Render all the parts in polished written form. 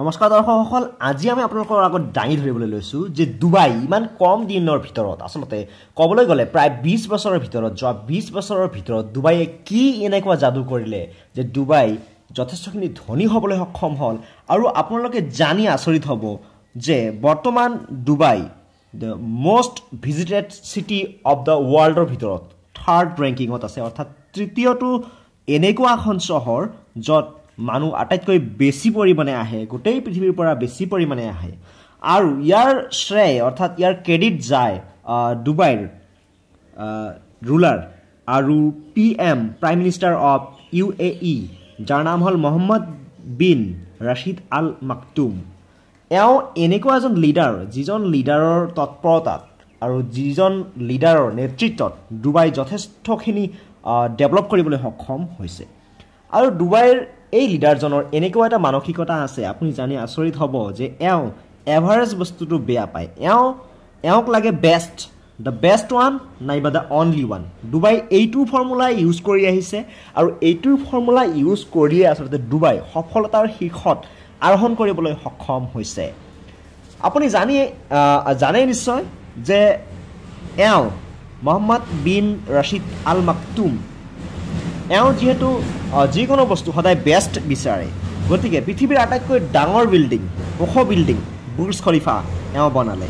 নমস্কাৰ দৰ্শকসকল আজি আমি আপোনালোকৰ আগত দাঙি ধৰিবলৈ লৈছো যে দুবাই ইমান কম দিনৰ ভিতৰত আসলতে কবলৈ গলে প্ৰায় 20 বছৰৰ ভিতৰত যোৱা 20 বছৰৰ ভিতৰত দুবাইয়ে কি এনেকুৱা জাদু কৰিলে যে দুবাই যথেষ্টখিনি ধনী হ'বলৈ সক্ষম হ'ল আৰু আপোনালোকে জানি আচৰিত হ'ব যে বৰ্তমান Dubai the most visited city of the world ৰ ভিতৰত third ranking ত আছে অৰ্থাৎ তৃতীয়টো এনেকুৱা এখন চহৰ যত মানু আটাইতকৈ বেছি পৰিমাণে আহে গোটেই পৃথিৱীৰ পৰা বেছি পৰিমাণে আহে আৰু ইয়াৰ শ্ৰেয় অৰ্থাৎ ইয়াৰ ক্ৰেডিট যায় দুবাইৰ ৰুলাৰ আৰু PM prime minister of UAE যাৰ নাম হ'ল Mohammed bin Rashid Al Maktoum এও এনেকুৱা এজন লিডাৰ যিজন লিডাৰৰ তৎপৰতা আৰু যিজন লিডাৰৰ নেতৃত্বত দুবাই যথেষ্টখিনি ডেভেলপ কৰিবলৈ সক্ষম হৈছে আৰু দুবাইৰ এই লিডাৰজনৰ এনেকুৱা এটা মানসিকতা আছে আপুনি জানি আচৰিত হ'ব যে এও এভাৰেজ বস্তুটো বেয়া পায় এও এওক লাগে বেষ্ট দ্য বেষ্ট ওয়ান নাইবা দ্য অনলি ওয়ান দুবাই এইটো ফৰ্মুলা ইউজ কৰি আহিছে আৰু এইটো ফৰ্মুলা ইউজ কৰিয়ে আসলে দুবাই সফলতাৰ শিখৰত আৰোহণ কৰিবলৈ সক্ষম হৈছে আপুনি জানে নিশ্চয় যে এও Mohammed bin Rashid Al Maktoum এও যেহেতু যিকোনো বস্তু সদায় বেষ্ট বিচাৰে গতিকে পৃথিৱীৰ আটাইতকৈ ডাঙৰ বিল্ডিং ওখ বিল্ডিং বুৰ্জ খলিফা এও বনালে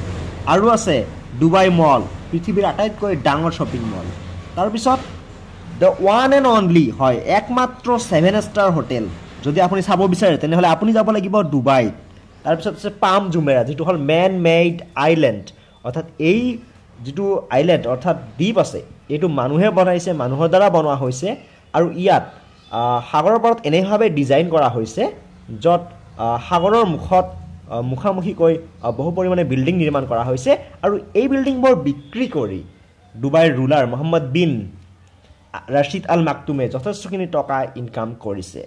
আৰু আছে দুবাই মল পৃথিৱীৰ আটাইতকৈ ডাঙৰ শ্বপিং মল তাৰপিছত দ্য ওৱান এণ্ড অনলি হয় একমাত্ৰ 7 স্টাৰ হোটেল যদি আপুনি চাব বিচাৰে তেনেহলে আপুনি যাব লাগিব দুবাই তাৰপিছত আছে পাম জুমেৰা যেটো হ'ল মেন মেড আইল্যান্ড অৰ্থাৎ এই যেটো আইল্যান্ড অৰ্থাৎ দ্বীপ আছে এটো মানুহে বনাইছে মানুহৰ দ্বাৰা বনোৱা হৈছে আৰু ইয়াত হাগৰৰ পৰত এনেভাৱে ডিজাইন কৰা হৈছে যত হাগৰৰ মুখত মুখামুখী কৈ বহু পৰিমাণে বিল্ডিং নিৰ্মাণ কৰা হৈছে আৰু এই বিল্ডিংবোৰ বিক্ৰী কৰি দুবাইৰ ruler Mohammed bin Rashid Al মাকতুমে যথেষ্টখিনি টকা ইনকাম কৰিছে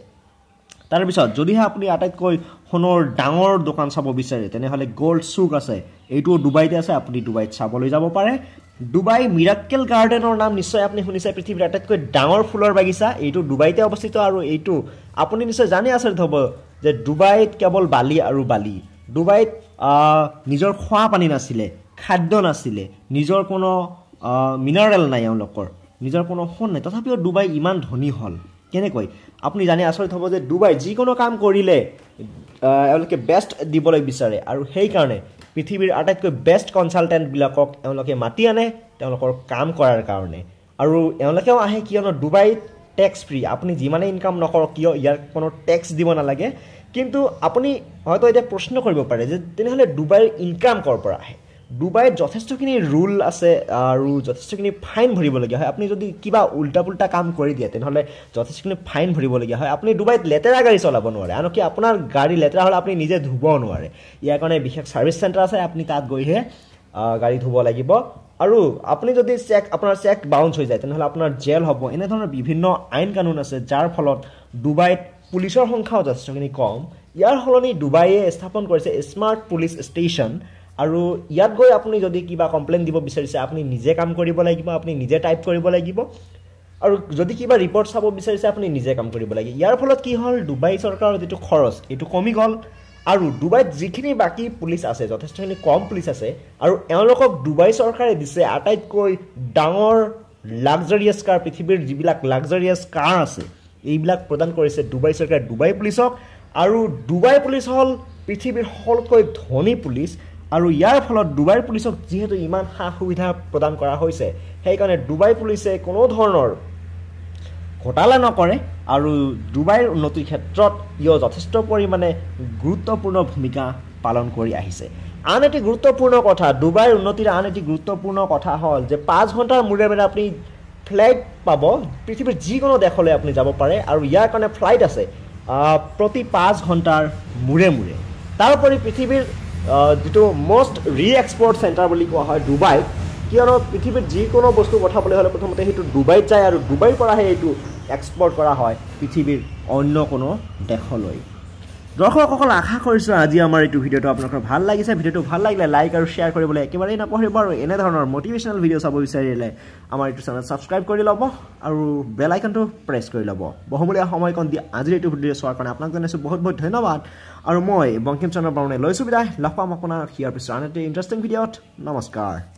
তাৰ পিছত যদিহে আপুনি আটাইতকৈ সোণৰ ডাঙৰ দোকান চাব বিচাৰে তেনেহলে গোল্ড চুক আছে এইটো দুবাইতে আছে আপুনি দুবাইত চাবলৈ যাব পাৰে দুবাই মিৰাকল গাৰ্ডেনৰ নাম নিশ্চয় আপুনি শুনিছে পৃথিৱীৰ আটাইতকৈ ডাঙৰ ফুলৰ বাগিচা এইটো দুবাইতে অৱস্থিত আৰু এইটো আপুনি নিশ্চয় জানি আছে ধব যে দুবাইত কেৱল বালি আৰু বালি দুবাইত নিজৰ খোৱা পানী নাছিলে খাদ্য নাছিলে নিজৰ কোনো মিনাৰেল নাই এওঁলোকৰ নিজৰ কোনো সোণ নাই তথাপিও দুবাই ইমান ধনী হ'ল কেনেকৈ আপুনি জানি আচৰিত হ'ব যে দুবাই যিকোনো কাম কৰিলে এওঁলোকে বেষ্ট দিবলৈ বিচাৰে আৰু সেই কাৰণে পৃথিৱীৰ আটাইতকৈ বেষ্ট কনসালটেন্ট বিলাকক এওঁলোকে মাতি আনে তেওঁলোকৰ কাম কৰাৰ কাৰণে আৰু এওঁলোকেও আহে কিয়নো দুবাই ট্যাক্স ফ্ৰি আপুনি যিমানে ইনকাম নকৰক কিয় ইয়াৰ কোনো ট্যাক্স দিব নালাগে কিন্তু আপুনি হয়তো এটা প্ৰশ্ন কৰিব পাৰে যে তেনেহলে দুবাইৰ ইনকাম কৰ পৰা আহে দুবাইত যথেষ্টখিনি ৰুল আছে আৰু যথেষ্টখিনি ফাইন ভৰিব লগা হয় আপুনি যদি কিবা উল্টা-পুল্টা কাম কৰি দিয়ে তেনেহলে যথেষ্টখিনি ফাইন ভৰিব লগা হয় আপুনি দুবাইত লেতেৰা গাড়ী চলাব নোৱাৰে আনকি আপোনাৰ গাড়ী লেতেৰা হলে আপুনি নিজে ধুব নোৱাৰে ইয়াৰ কাৰণে বিশেষ সাৰ্ভিস সেন্টাৰ আছে আপুনি তাত গৈহে গাড়ী ধুব লাগিব আৰু আপুনি যদি চেক আপোনাৰ চেক বাউন্স হৈ যায় তেনেহলে আপোনাৰ জেল হ'ব এনে ধৰণৰ বিভিন্ন আইন কানুন আছে যাৰ ফলত দুবাইত পুলিচৰ সংখ্যা যথেষ্টখিনি কম ইয়াৰ হলনি দুবাইয়ে স্থাপন কৰিছে স্মাৰ্ট পুলিচ ষ্টেচন আৰু ইয়াত গৈ আপুনি যদি কিবা কমপ্লেইন দিব বিচাৰিছে আপুনি নিজে কাম কৰিব লাগিব আপুনি নিজে টাইপ কৰিব লাগিব আৰু যদি কিবা ৰিপৰ্ট চাব বিচাৰিছে আপুনি নিজে কাম কৰিব লাগিব ইয়াৰ ফলত কি হ'ল দুবাই সৰকাৰৰ যেটো খৰচ এটো কমি গল আৰু দুবাইত যিখিনি বাকি পুলিচ আছে যথেষ্টখিনি কম পুলিচ আছে আৰু এওঁলোকক দুবাই সৰকাৰে দিছে আটাইতকৈ ডাঙৰ লাক্সাৰিয়াস কাৰ পৃথিৱীৰ যিবিলাক লাক্সাৰিয়াস কাৰ আছে এইবিলাক প্ৰদান কৰিছে দুবাই সৰকাৰে দুবাই পুলিচক আৰু দুবাই পুলিচ হ'ল পৃথিৱীৰ সকলোতকৈ ধনী পুলিচ আৰু ইয়াৰ ফলত দুবাই পুলিচক যেহেতু ইমান সুবিধা প্ৰদান কৰা হৈছে সেই কাৰণে দুবাই পুলিচে কোনো ধৰণৰ ঘটালা নকৰে আৰু দুবাইৰ উন্নতিৰ ক্ষেত্ৰত ইও যথেষ্ট পৰিমাণে গুৰুত্বপূৰ্ণ ভূমিকা পালন কৰি আহিছে আন এটি গুৰুত্বপূৰ্ণ কথা দুবাইৰ উন্নতিৰ আন এটি গুৰুত্বপূৰ্ণ কথা হ'ল যে 5 ঘণ্টাৰ মূৰে মূৰে আপুনি ফ্লাইট পাব পৃথিৱীৰ যিকোনো দেশলৈ আপুনি যাব পাৰে আৰু ইয়াৰ কাৰণে ফ্লাইট আছে প্ৰতি 5 ঘণ্টাৰ মূৰে মূৰে তাৰোপৰি পৃথিৱীৰ যেটো মোস্ট ৰি-এক্সপোৰ্ট সেন্টাৰ বলি কোৱা হয় দুবাই কিয়নো পৃথিৱীৰ যিকোনো বস্তু পঠাবলৈ হলে প্ৰথমতে হেতু দুবাইত যায় আৰু দুবাইৰ পৰা হেতু এক্সপোৰ্ট কৰা হয় পৃথিৱীৰ অন্য কোনো দেশলৈ দৰ্শক সকল আশা কৰিছো আজি আমাৰ এই ভিডিওটো আপোনালোকৰ ভাল লাগিছে ভিডিওটো ভাল লাগিলে লাইক আৰু শেয়াৰ কৰিবলৈ একেবাৰে নাপাহৰিব আৰু এনে ধৰণৰ মোটিভেশনাল ভিডিও চাব বিচাৰিলে আমাৰ এই চেনেল সাবস্ক্ৰাইব কৰি লব আৰু বেল আইকনটো প্ৰেছ কৰি লব বহুমূলীয়া সময় কোন দি আজি এই ভিডিও চোৱাৰ কাৰণে আপোনাক জনাইছো বহুত বহুত ধন্যবাদ আৰু মই বংকিম চন্দ্ৰ ব্ৰহ্মালৈ লৈছো বিদায় লগ পাম আপোনাৰ হিয়াৰ পিছত আন এটা ইন্টাৰেষ্টিং ভিডিওত নমস্কাৰ